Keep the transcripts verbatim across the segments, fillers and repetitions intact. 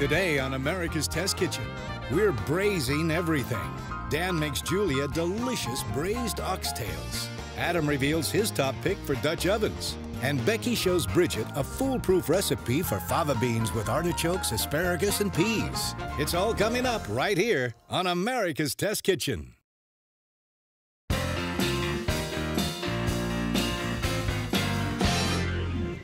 Today on America's Test Kitchen, we're braising everything. Dan makes Julia delicious braised oxtails. Adam reveals his top pick for Dutch ovens. And Becky shows Bridget a foolproof recipe for fava beans with artichokes, asparagus, and peas. It's all coming up right here on America's Test Kitchen.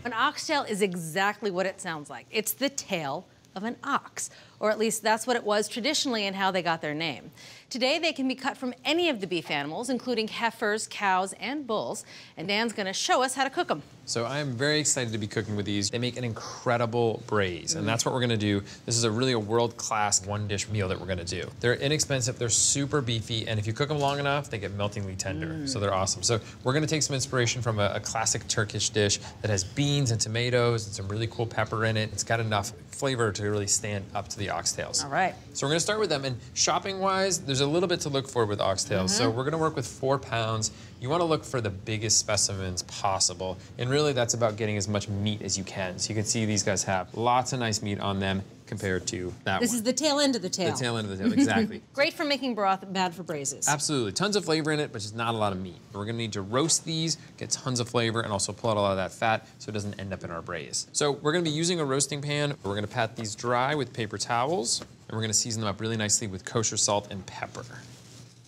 An oxtail is exactly what it sounds like. It's the tail of an ox, or at least that's what it was traditionally and how they got their name. Today, they can be cut from any of the beef animals, including heifers, cows, and bulls, and Dan's gonna show us how to cook them. So I am very excited to be cooking with these. They make an incredible braise, and that's what we're gonna do. This is a really a world-class one-dish meal that we're gonna do. They're inexpensive, they're super beefy, and if you cook them long enough, they get meltingly tender, mm. so they're awesome. So we're gonna take some inspiration from a, a classic Turkish dish that has beans and tomatoes and some really cool pepper in it. It's got enough flavor to really stand up to the oxtails. All right. So we're gonna start with them, and shopping-wise, there's a little bit to look for with oxtails. Mm-hmm. So we're gonna work with four pounds. You wanna look for the biggest specimens possible. And really that's about getting as much meat as you can. So you can see these guys have lots of nice meat on them compared to that this one. This is the tail end of the tail. The tail end of the tail, exactly. Great for making broth, bad for braises. Absolutely, tons of flavor in it, but just not a lot of meat. We're gonna need to roast these, get tons of flavor, and also pull out a lot of that fat so it doesn't end up in our braise. So we're gonna be using a roasting pan. We're gonna pat these dry with paper towels, and we're gonna season them up really nicely with kosher salt and pepper.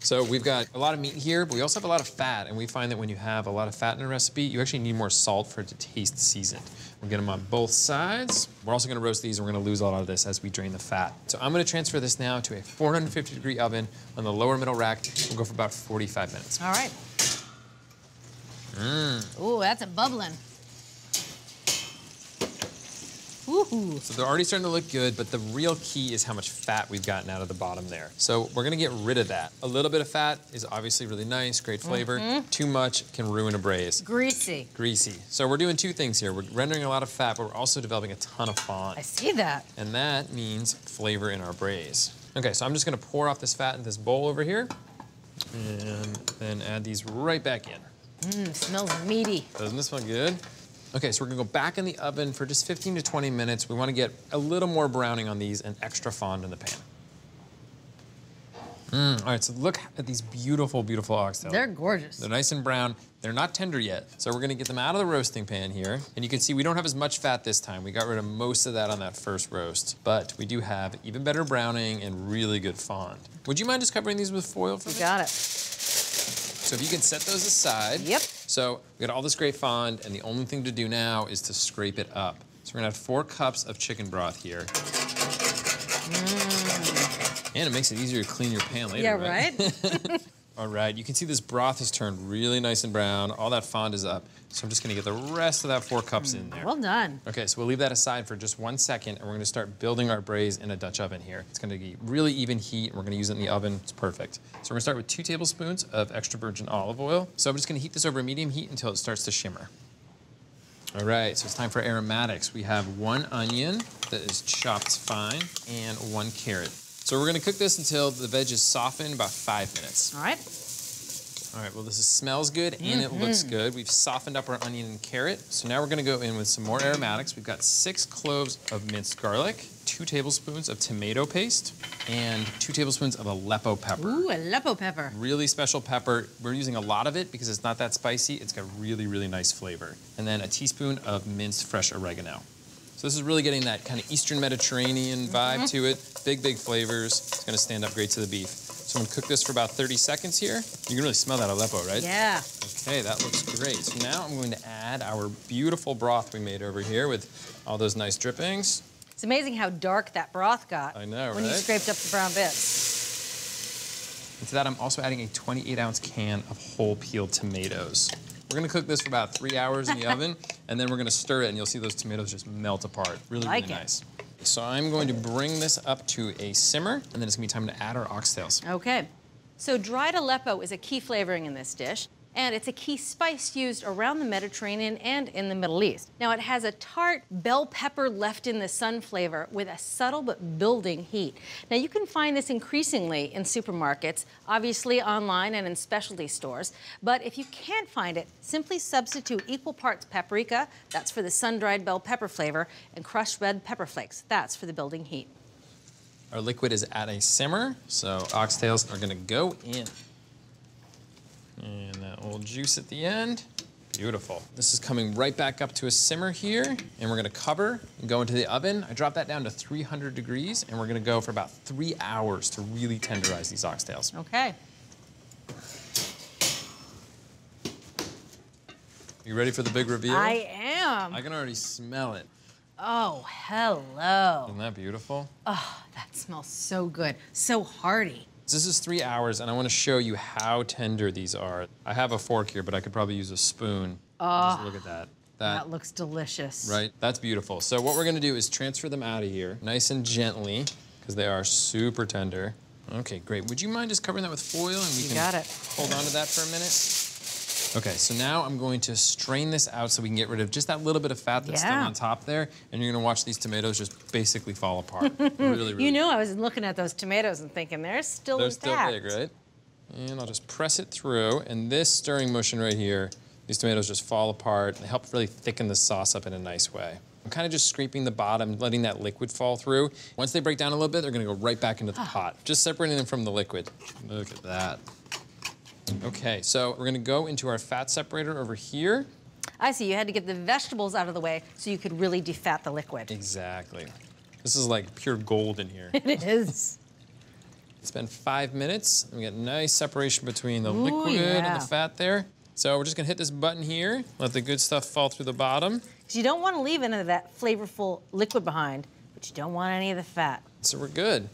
So we've got a lot of meat here, but we also have a lot of fat, and we find that when you have a lot of fat in a recipe, you actually need more salt for it to taste seasoned. We'll get them on both sides. We're also gonna roast these, and we're gonna lose a lot of this as we drain the fat. So I'm gonna transfer this now to a four hundred fifty degree oven on the lower middle rack. We'll go for about forty-five minutes. All right. Mmm. Ooh, that's a bubbling. Woohoo. So they're already starting to look good, but the real key is how much fat we've gotten out of the bottom there. So we're gonna get rid of that. A little bit of fat is obviously really nice, great flavor. Mm-hmm. Too much can ruin a braise. Greasy. Greasy. So we're doing two things here. We're rendering a lot of fat, but we're also developing a ton of fond. I see that. And that means flavor in our braise. Okay, so I'm just gonna pour off this fat in this bowl over here, and then add these right back in. Mmm, smells meaty. Doesn't this smell good? Okay, so we're gonna go back in the oven for just fifteen to twenty minutes. We wanna get a little more browning on these and extra fond in the pan. Mm, all right, so look at these beautiful, beautiful oxtails. They're gorgeous. They're nice and brown. They're not tender yet. So we're gonna get them out of the roasting pan here. And you can see we don't have as much fat this time. We got rid of most of that on that first roast. But we do have even better browning and really good fond. Would you mind just covering these with foil for me? You got it. So if you can set those aside. Yep. So we got all this great fond, and the only thing to do now is to scrape it up. So we're gonna add four cups of chicken broth here. Mm. And it makes it easier to clean your pan later, yeah, right? right? All right, you can see this broth has turned really nice and brown. All that fond is up. So I'm just gonna get the rest of that four cups mm, in there. Well done. Okay, so we'll leave that aside for just one second, and we're gonna start building our braise in a Dutch oven here. It's gonna be really even heat, and we're gonna use it in the oven. It's perfect. So we're gonna start with two tablespoons of extra virgin olive oil. So I'm just gonna heat this over medium heat until it starts to shimmer. All right, so it's time for aromatics. We have one onion that is chopped fine, and one carrot. So we're gonna cook this until the veggies soften, about five minutes. All right. All right, well, this is, smells good, and mm-hmm. it looks good. We've softened up our onion and carrot. So now we're gonna go in with some more aromatics. We've got six cloves of minced garlic, two tablespoons of tomato paste, and two tablespoons of Aleppo pepper. Ooh, Aleppo pepper. Really special pepper. We're using a lot of it because it's not that spicy. It's got really, really nice flavor. And then a teaspoon of minced fresh oregano. So this is really getting that kind of Eastern Mediterranean vibe mm-hmm. to it. Big, big flavors. It's gonna stand up great to the beef. So I'm gonna cook this for about thirty seconds here. You can really smell that Aleppo, right? Yeah. Okay, that looks great. So now I'm going to add our beautiful broth we made over here with all those nice drippings. It's amazing how dark that broth got. I know, right? When you scraped up the brown bits. And to that, I'm also adding a twenty-eight ounce can of whole peeled tomatoes. We're gonna cook this for about three hours in the oven, and then we're gonna stir it, and you'll see those tomatoes just melt apart. Really, like really it. nice. So I'm going to bring this up to a simmer, and then it's gonna be time to add our oxtails. Okay. So dried Aleppo is a key flavoring in this dish, and it's a key spice used around the Mediterranean and in the Middle East. Now, it has a tart bell pepper left in the sun flavor with a subtle but building heat. Now, you can find this increasingly in supermarkets, obviously online and in specialty stores, but if you can't find it, simply substitute equal parts paprika, that's for the sun-dried bell pepper flavor, and crushed red pepper flakes, that's for the building heat. Our liquid is at a simmer, so oxtails are gonna go in. And that little juice at the end, beautiful. This is coming right back up to a simmer here, and we're gonna cover and go into the oven. I dropped that down to three hundred degrees, and we're gonna go for about three hours to really tenderize these oxtails. Okay. You ready for the big reveal? I am. I can already smell it. Oh, hello. Isn't that beautiful? Oh, that smells so good, so hearty. This is three hours, and I want to show you how tender these are. I have a fork here, but I could probably use a spoon. Oh, just look at that. That, that looks delicious. Right? That's beautiful. So what we're going to do is transfer them out of here nice and gently, because they are super tender. Okay, great. Would you mind just covering that with foil, and we you can got it. hold on to that for a minute? Okay, so now I'm going to strain this out so we can get rid of just that little bit of fat that's yeah. still on top there, and you're gonna watch these tomatoes just basically fall apart. really, really. You know, I was looking at those tomatoes and thinking, they're still intact. They're still big, right? And I'll just press it through, and this stirring motion right here, these tomatoes just fall apart. They help really thicken the sauce up in a nice way. I'm kind of just scraping the bottom, letting that liquid fall through. Once they break down a little bit, they're gonna go right back into the pot, just separating them from the liquid. Look at that. Okay, so we're gonna go into our fat separator over here. I see, you had to get the vegetables out of the way so you could really defat the liquid. Exactly. This is like pure gold in here. It is. It's been five minutes, and we got nice separation between the Ooh, liquid yeah. and the fat there. So we're just gonna hit this button here, let the good stuff fall through the bottom. Because you don't wanna leave any of that flavorful liquid behind, but you don't want any of the fat. So we're good.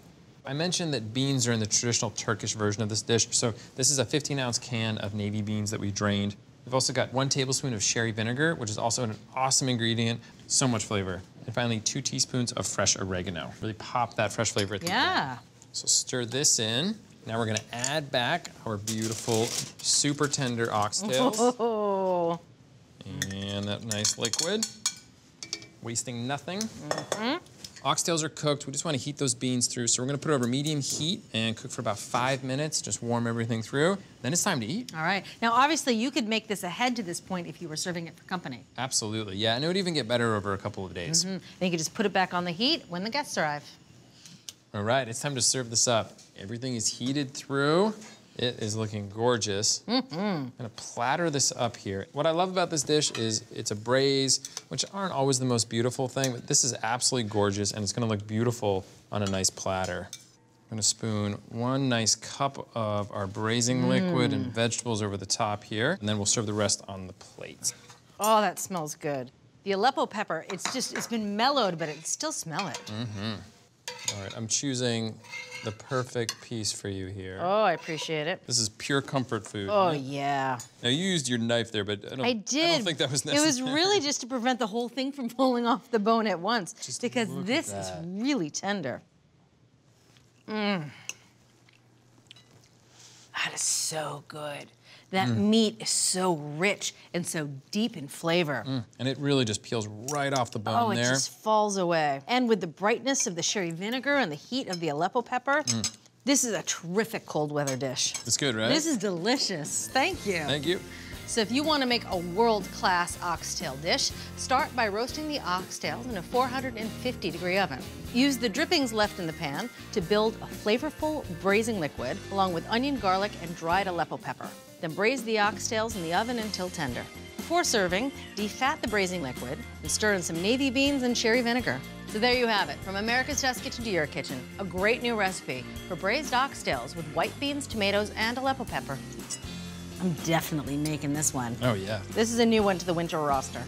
I mentioned that beans are in the traditional Turkish version of this dish, so this is a fifteen ounce can of navy beans that we drained. We've also got one tablespoon of sherry vinegar, which is also an awesome ingredient, so much flavor. And finally, two teaspoons of fresh oregano. Really pop that fresh flavor at the yeah. end. Yeah. So stir this in. Now we're gonna add back our beautiful, super tender oxtails. Oh. And that nice liquid. Wasting nothing. Mm-hmm. Oxtails are cooked. We just want to heat those beans through, so we're going to put it over medium heat and cook for about five minutes, just warm everything through. Then it's time to eat. All right. Now, obviously, you could make this ahead to this point if you were serving it for company. Absolutely, yeah, and it would even get better over a couple of days. Mm-hmm. Then you could just put it back on the heat when the guests arrive. All right, it's time to serve this up. Everything is heated through. It is looking gorgeous. Mm-hmm. I'm gonna platter this up here. What I love about this dish is it's a braise, which aren't always the most beautiful thing, but this is absolutely gorgeous, and it's gonna look beautiful on a nice platter. I'm gonna spoon one nice cup of our braising mm. liquid and vegetables over the top here, and then we'll serve the rest on the plate. Oh, that smells good. The Aleppo pepper, it's just, it's been mellowed, but it still smell it. Mm-hmm. All right, I'm choosing the perfect piece for you here. Oh, I appreciate it. This is pure comfort food. Oh, right? yeah. Now, you used your knife there, but I don't, I did. I don't think that was necessary. It was really just to prevent the whole thing from falling off the bone at once, just because this is really tender. Mmm. That is so good. That mm. meat is so rich and so deep in flavor. Mm. And it really just peels right off the bone there. Oh, it there. just falls away. And with the brightness of the sherry vinegar and the heat of the Aleppo pepper, mm. this is a terrific cold weather dish. It's good, right? This is delicious. Thank you. Thank you. So if you want to make a world-class oxtail dish, start by roasting the oxtails in a four hundred fifty degree oven. Use the drippings left in the pan to build a flavorful braising liquid along with onion, garlic, and dried Aleppo pepper. Then braise the oxtails in the oven until tender. Before serving, defat the braising liquid and stir in some navy beans and sherry vinegar. So there you have it, from America's Test Kitchen to your kitchen, a great new recipe for braised oxtails with white beans, tomatoes, and Aleppo pepper. I'm definitely making this one. Oh, yeah. This is a new one to the winter roster.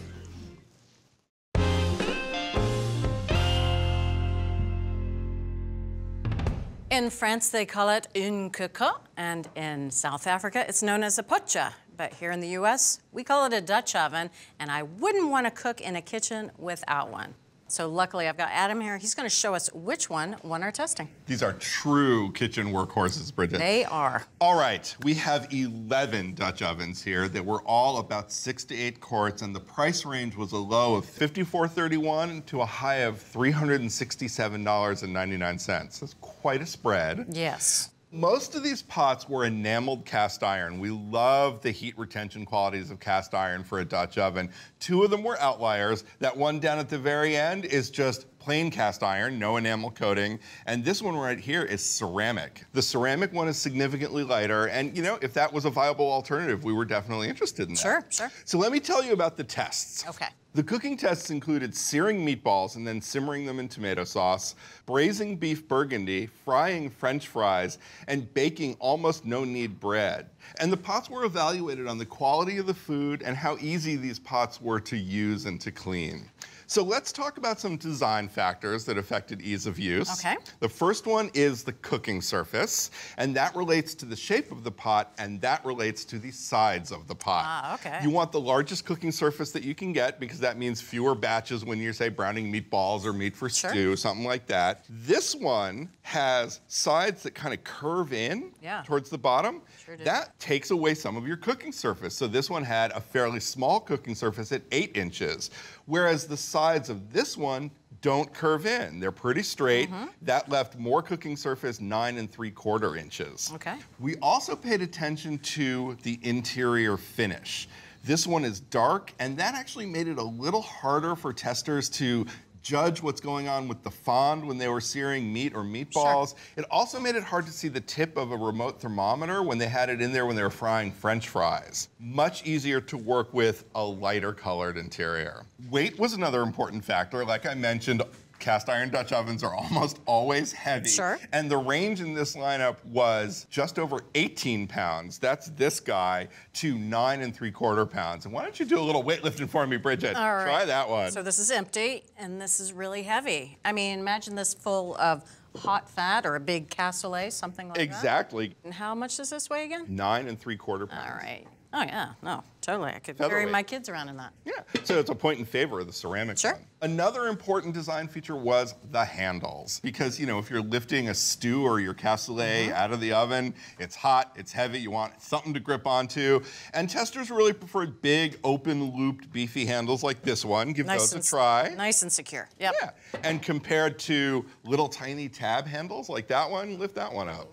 In France, they call it une cocotte, and in South Africa, it's known as a potcha. But here in the U S, we call it a Dutch oven, and I wouldn't want to cook in a kitchen without one. So luckily I've got Adam here. He's gonna show us which one won our testing. These are true kitchen workhorses, Bridget. They are. All right, we have eleven Dutch ovens here that were all about six to eight quarts, and the price range was a low of fifty-four thirty-one to a high of three hundred sixty-seven dollars and ninety-nine cents. That's quite a spread. Yes. Most of these pots were enameled cast iron. We love the heat retention qualities of cast iron for a Dutch oven. Two of them were outliers. That one down at the very end is just plain cast iron, no enamel coating. And this one right here is ceramic. The ceramic one is significantly lighter. And you know, if that was a viable alternative, we were definitely interested in that. Sure, sure. So let me tell you about the tests. Okay. The cooking tests included searing meatballs and then simmering them in tomato sauce, braising beef burgundy, frying French fries, and baking almost no-knead bread. And the pots were evaluated on the quality of the food and how easy these pots were to use and to clean. So let's talk about some design factors that affected ease of use. Okay. The first one is the cooking surface, and that relates to the shape of the pot, and that relates to the sides of the pot. Ah, okay. You want the largest cooking surface that you can get, because that means fewer batches when you're, say, browning meatballs or meat for sure. stew, something like that. This one has sides that kind of curve in yeah. towards the bottom. Sure do. That takes away some of your cooking surface. So this one had a fairly small cooking surface at eight inches, whereas the sides of this one don't curve in. They're pretty straight. Mm-hmm. That left more cooking surface, nine and three quarter inches. Okay. We also paid attention to the interior finish. This one is dark, and that actually made it a little harder for testers to judge what's going on with the fond when they were searing meat or meatballs. Sure. It also made it hard to see the tip of a remote thermometer when they had it in there when they were frying French fries. Much easier to work with a lighter colored interior. Weight was another important factor. Like I mentioned, cast iron Dutch ovens are almost always heavy. Sure. And the range in this lineup was just over eighteen pounds, that's this guy, to nine and three quarter pounds. And why don't you do a little weightlifting for me, Bridget? All right. Try that one. So this is empty, and this is really heavy. I mean, imagine this full of hot fat or a big cassoulet, something like exactly. that. Exactly. And how much does this weigh again? Nine and three quarter pounds. All right. Oh, yeah, no, totally. I could carry my kids around in that. Yeah, so it's a point in favor of the ceramic sure. one. Another important design feature was the handles. Because, you know, if you're lifting a stew or your cassoulet mm-hmm. out of the oven, it's hot, it's heavy, you want something to grip onto. And testers really preferred big, open-looped, beefy handles like this one. Give nice those a try. Nice and secure, yep. yeah. And compared to little tiny tab handles like that one, lift that one up.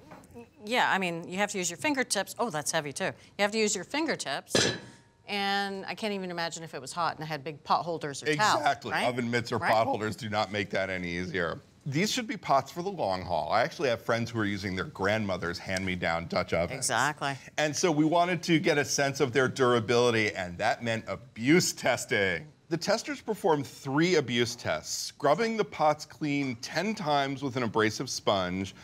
Yeah, I mean, you have to use your fingertips. Oh, that's heavy, too. You have to use your fingertips, and I can't even imagine if it was hot and it had big pot holders or towels. Exactly. Right? Oven mitts or right? pot holders do not make that any easier. These should be pots for the long haul. I actually have friends who are using their grandmother's hand-me-down Dutch ovens. Exactly. And so we wanted to get a sense of their durability, and that meant abuse testing. The testers performed three abuse tests, scrubbing the pots clean ten times with an abrasive sponge,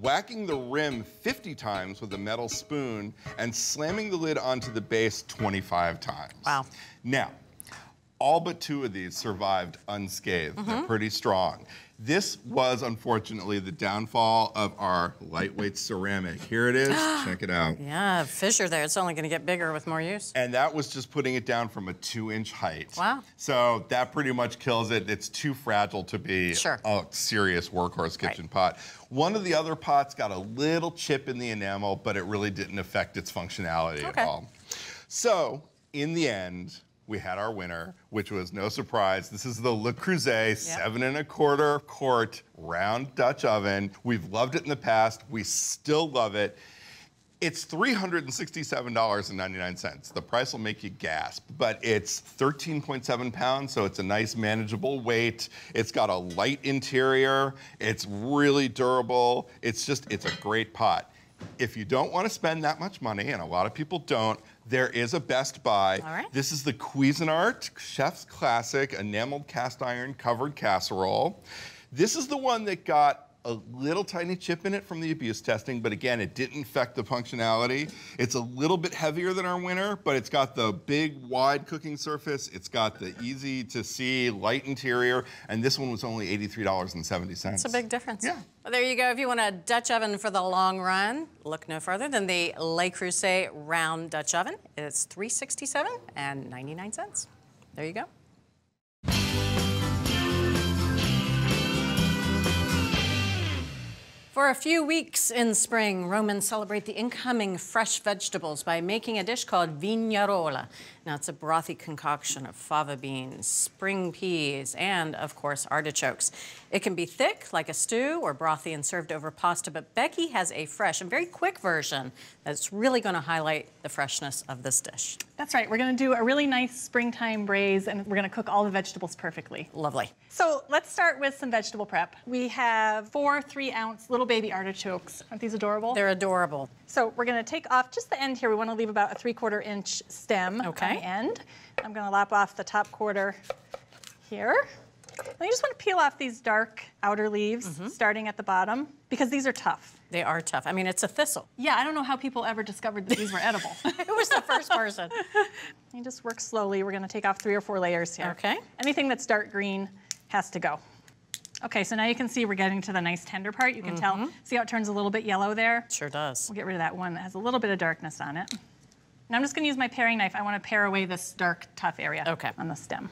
whacking the rim fifty times with a metal spoon, and slamming the lid onto the base twenty-five times. Wow. Now, all but two of these survived unscathed. Mm-hmm. They're pretty strong. This was, unfortunately, the downfall of our lightweight ceramic. Here it is. Check it out. Yeah, fissure there. It's only going to get bigger with more use. And that was just putting it down from a two-inch height. Wow. So that pretty much kills it. It's too fragile to be sure. a serious workhorse kitchen right. pot. One of the other pots got a little chip in the enamel, but it really didn't affect its functionality okay. at all. So, in the end, we had our winner, which was no surprise. This is the Le Creuset yep. seven and a quarter quart round Dutch oven. We've loved it in the past. We still love it. It's three hundred sixty-seven dollars and ninety-nine cents. The price will make you gasp, but it's thirteen point seven pounds, so it's a nice manageable weight. It's got a light interior. It's really durable. It's just, it's a great pot. If you don't want to spend that much money, and a lot of people don't, there is a Best Buy. All right. This is the Cuisinart Chef's Classic enameled cast iron covered casserole. This is the one that got a little tiny chip in it from the abuse testing, but again, it didn't affect the functionality. It's a little bit heavier than our winner, but it's got the big, wide cooking surface. It's got the easy-to-see, light interior, and this one was only eighty-three dollars and seventy cents. That's a big difference. Yeah. Well, there you go. If you want a Dutch oven for the long run, look no further than the Le Creuset round Dutch oven. It's three hundred sixty-seven dollars and ninety-nine cents. There you go. For a few weeks in spring, Romans celebrate the incoming fresh vegetables by making a dish called Vignarola. Now, it's a brothy concoction of fava beans, spring peas, and, of course, artichokes. It can be thick, like a stew, or brothy and served over pasta, but Becky has a fresh and very quick version that's really going to highlight the freshness of this dish. That's right. We're going to do a really nice springtime braise, and we're going to cook all the vegetables perfectly. Lovely. So let's start with some vegetable prep. We have four three-ounce little baby artichokes. Aren't these adorable? They're adorable. So we're going to take off just the end here. We want to leave about a three-quarter inch stem okay. on the end. I'm going to lop off the top quarter here. And you just want to peel off these dark outer leaves, mm-hmm. starting at the bottom, because these are tough. They are tough. I mean, it's a thistle. Yeah, I don't know how people ever discovered that these were edible. Who was the first person? You just work slowly. We're going to take off three or four layers here. Okay. Anything that's dark green has to go. Okay, so now you can see we're getting to the nice tender part. You can mm-hmm. tell. See how it turns a little bit yellow there? Sure does. We'll get rid of that one that has a little bit of darkness on it. Now I'm just going to use my paring knife. I want to pare away this dark, tough area okay. on the stem.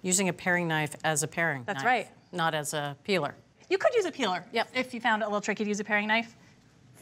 Using a paring knife as a paring That's knife, right. Not as a peeler. You could use a peeler yep. if you found it a little tricky to use a paring knife.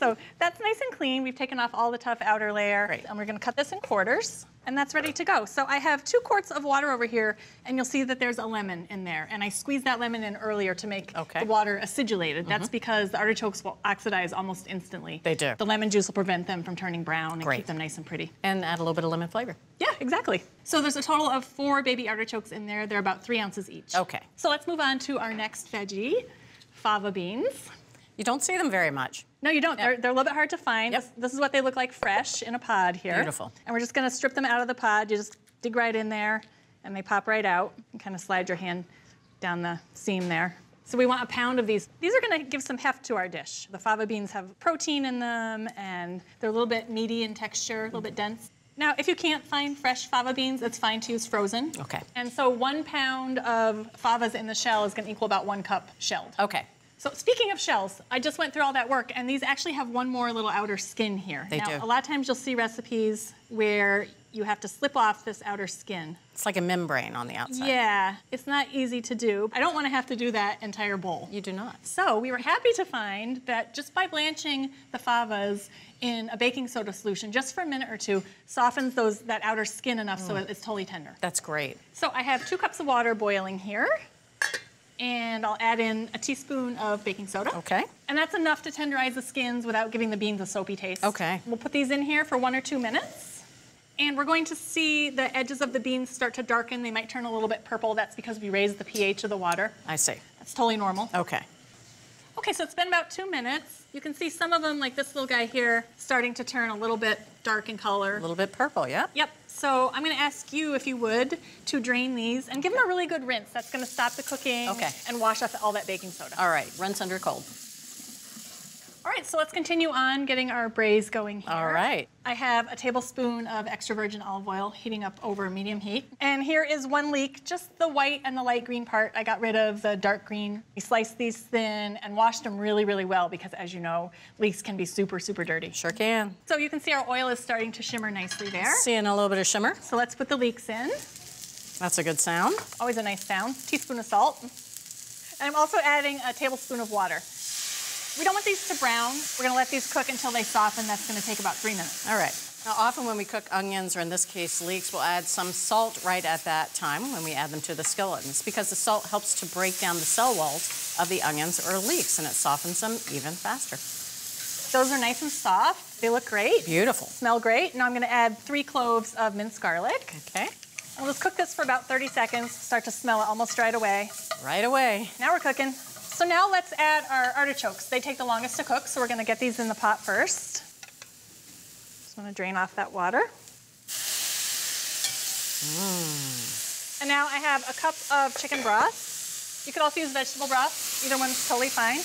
So that's nice and clean. We've taken off all the tough outer layer. Great. And we're going to cut this in quarters, and that's ready to go. So I have two quarts of water over here, and you'll see that there's a lemon in there. And I squeezed that lemon in earlier to make okay. the water acidulated. Mm-hmm. That's because the artichokes will oxidize almost instantly. They do. The lemon juice will prevent them from turning brown and Great. Keep them nice and pretty. And add a little bit of lemon flavor. Yeah, exactly. So there's a total of four baby artichokes in there. They're about three ounces each. Okay. So let's move on to our next veggie, fava beans. You don't see them very much. No, you don't. Yep. They're, they're a little bit hard to find. Yep. This, this is what they look like fresh in a pod here. Beautiful. And we're just going to strip them out of the pod. You just dig right in there, and they pop right out. And kind of slide your hand down the seam there. So we want a pound of these. These are going to give some heft to our dish. The fava beans have protein in them, and they're a little bit meaty in texture, a little bit dense. Now, if you can't find fresh fava beans, it's fine to use frozen. Okay. And so one pound of favas in the shell is going to equal about one cup shelled. Okay. So speaking of shells, I just went through all that work, and these actually have one more little outer skin here. They now, do. A lot of times you'll see recipes where you have to slip off this outer skin. It's like a membrane on the outside. Yeah, it's not easy to do. I don't want to have to do that entire bowl. You do not. So we were happy to find that just by blanching the favas in a baking soda solution just for a minute or two softens those that outer skin enough mm. so it's totally tender. That's great. So I have two cups of water boiling here. And I'll add in a teaspoon of baking soda. Okay. And that's enough to tenderize the skins without giving the beans a soapy taste. Okay. We'll put these in here for one or two minutes. And we're going to see the edges of the beans start to darken. They might turn a little bit purple. That's because we raised the pH of the water. I see. That's totally normal. Okay. Okay, so it's been about two minutes. You can see some of them, like this little guy here, starting to turn a little bit dark in color. A little bit purple, yeah? Yep. So I'm going to ask you, if you would, to drain these and give them a really good rinse. That's going to stop the cooking okay. and wash off all that baking soda. All right, rinse under cold. All right, so let's continue on getting our braise going here. All right. I have a tablespoon of extra virgin olive oil heating up over medium heat. And here is one leek, just the white and the light green part. I got rid of the dark green. We sliced these thin and washed them really, really well because, as you know, leeks can be super, super dirty. Sure can. So you can see our oil is starting to shimmer nicely there. Seeing a little bit of shimmer. So let's put the leeks in. That's a good sound. Always a nice sound. Teaspoon of salt. And I'm also adding a tablespoon of water. We don't want these to brown. We're going to let these cook until they soften. That's going to take about three minutes. All right. Now, often when we cook onions, or in this case leeks, we'll add some salt right at that time when we add them to the skillet. And it's because the salt helps to break down the cell walls of the onions or leeks, and it softens them even faster. Those are nice and soft. They look great. Beautiful. Smell great. Now I'm going to add three cloves of minced garlic. Okay. And we'll just cook this for about thirty seconds. Start to smell it almost right away. Right away. Now we're cooking. So now let's add our artichokes. They take the longest to cook, so we're going to get these in the pot first. Just want to drain off that water. Mm. And now I have a cup of chicken broth. You could also use vegetable broth. Either one's totally fine.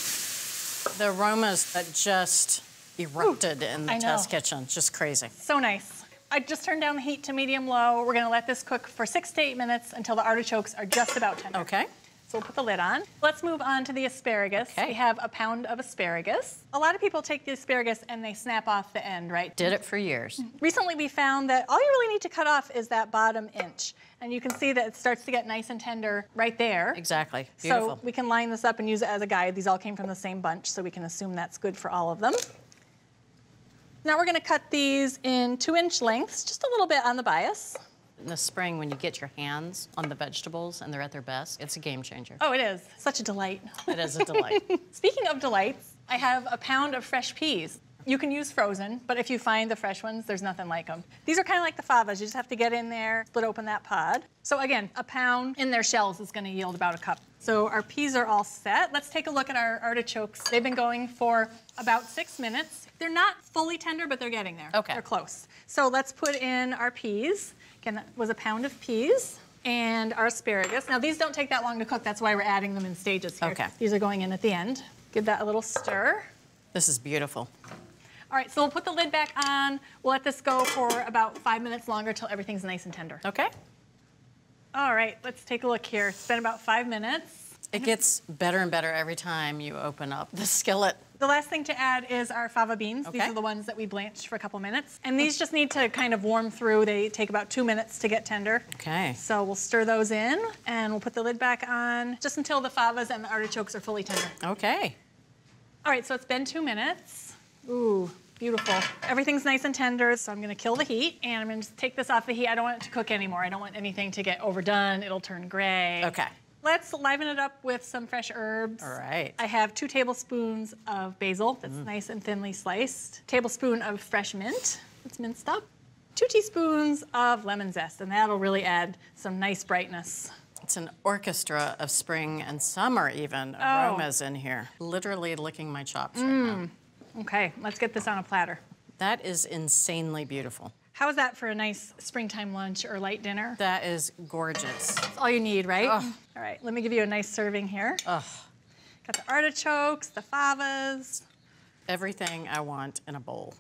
The aromas that just erupted Ooh, in the test kitchen. Just crazy. So nice. I just turned down the heat to medium-low. We're going to let this cook for six to eight minutes until the artichokes are just about tender. Okay. So we'll put the lid on. Let's move on to the asparagus. Okay. We have a pound of asparagus. A lot of people take the asparagus and they snap off the end, right? Did it for years. Recently we found that all you really need to cut off is that bottom inch. And you can see that it starts to get nice and tender right there. Exactly, beautiful. So we can line this up and use it as a guide. These all came from the same bunch, so we can assume that's good for all of them. Now we're gonna cut these in two inch lengths, just a little bit on the bias. In the spring, when you get your hands on the vegetables and they're at their best, it's a game changer. Oh, it is. Such a delight. It is a delight. Speaking of delights, I have a pound of fresh peas. You can use frozen, but if you find the fresh ones, there's nothing like them. These are kind of like the favas. You just have to get in there, split open that pod. So again, a pound in their shells is going to yield about a cup. So our peas are all set. Let's take a look at our artichokes. They've been going for about six minutes. They're not fully tender, but they're getting there. Okay. They're close. So let's put in our peas. Again, that was a pound of peas. And our asparagus. Now, these don't take that long to cook. That's why we're adding them in stages here. Okay. These are going in at the end. Give that a little stir. This is beautiful. All right, so we'll put the lid back on. We'll let this go for about five minutes longer till everything's nice and tender. Okay. All right, let's take a look here. It's been about five minutes. It gets better and better every time you open up the skillet. The last thing to add is our fava beans. Okay. These are the ones that we blanched for a couple minutes. And these just need to kind of warm through. They take about two minutes to get tender. Okay. So we'll stir those in and we'll put the lid back on just until the favas and the artichokes are fully tender. Okay. All right, so it's been two minutes. Ooh. Beautiful. Everything's nice and tender, so I'm gonna kill the heat, and I'm gonna just take this off the heat. I don't want it to cook anymore. I don't want anything to get overdone. It'll turn gray. Okay. Let's liven it up with some fresh herbs. All right. I have two tablespoons of basil that's mm. nice and thinly sliced, tablespoon of fresh mint that's minced up, two teaspoons of lemon zest, and that'll really add some nice brightness. It's an orchestra of spring and summer even oh. aromas in here. Literally licking my chops mm. right now. Okay, let's get this on a platter. That is insanely beautiful. How is that for a nice springtime lunch or light dinner? That is gorgeous. That's all you need, right? Ugh. All right, let me give you a nice serving here. Ugh. Got the artichokes, the favas. Everything I want in a bowl.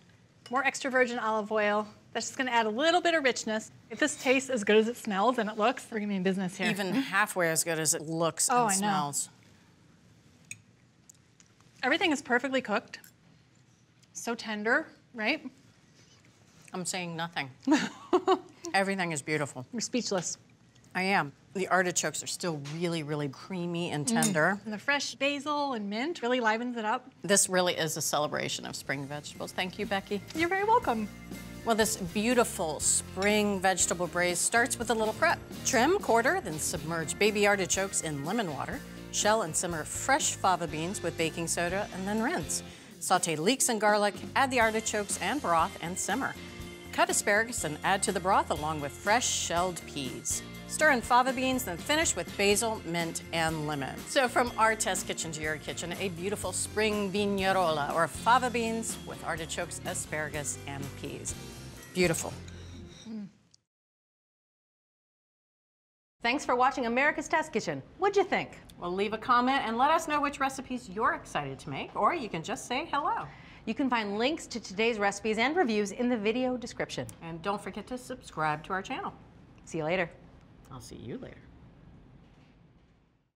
More extra virgin olive oil. That's just gonna add a little bit of richness. If this tastes as good as it smells and it looks, we're gonna be in business here. Even halfway as good as it looks oh, and I smells. Know. Everything is perfectly cooked. So tender, right? I'm saying nothing. Everything is beautiful. You're speechless. I am. The artichokes are still really, really creamy and tender. Mm. And the fresh basil and mint really livens it up. This really is a celebration of spring vegetables. Thank you, Becky. You're very welcome. Well, this beautiful spring vegetable braise starts with a little prep. Trim, quarter, then submerge baby artichokes in lemon water. Shell and simmer fresh fava beans with baking soda, and then rinse. Sauté leeks and garlic, add the artichokes and broth, and simmer. Cut asparagus and add to the broth along with fresh shelled peas. Stir in fava beans, then finish with basil, mint, and lemon. So from our test kitchen to your kitchen, a beautiful spring vignarola, or fava beans with artichokes, asparagus, and peas. Beautiful. Mm. Thanks for watching America's Test Kitchen. What'd you think? Well, leave a comment and let us know which recipes you're excited to make, or you can just say hello. You can find links to today's recipes and reviews in the video description. And don't forget to subscribe to our channel. See you later. I'll see you later.